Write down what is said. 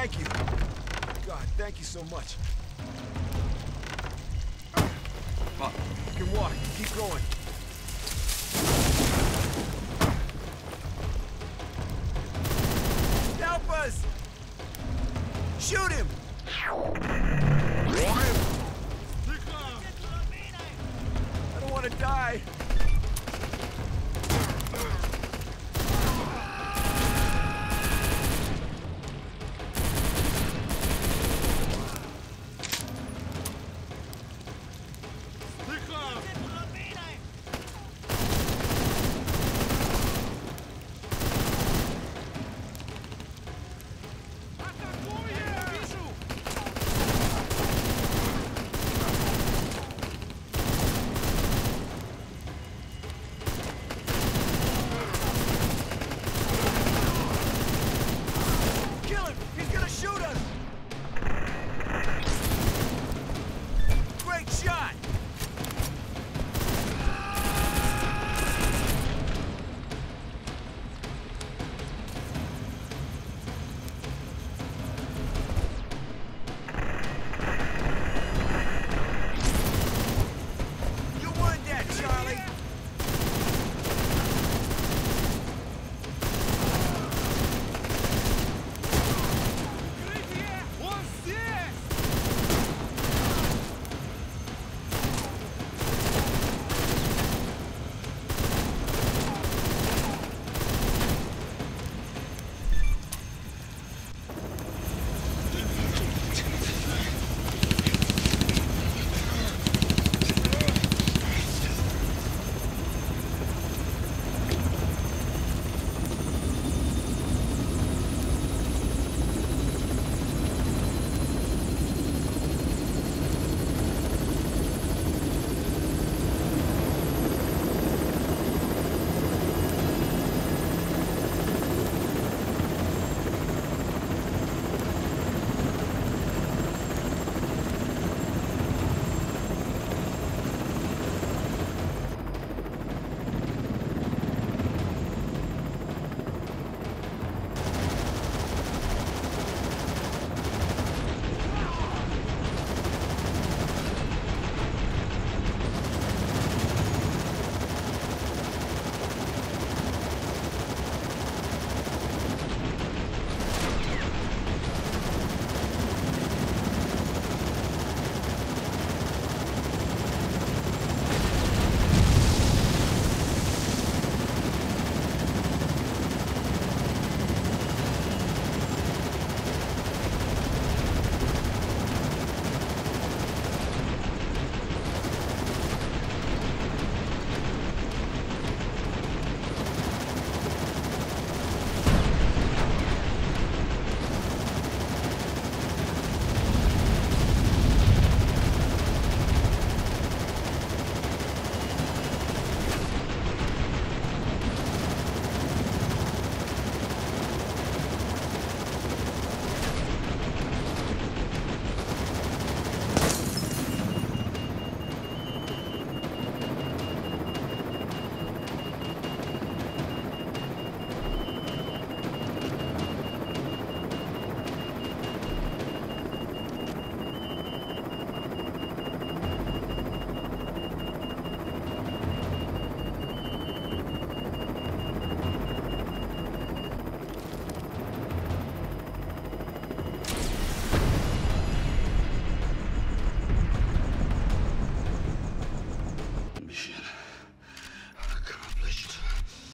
Thank you. God, thank you so much. Fuck. You can walk. Keep going. Help us! Shoot him! I don't want to die.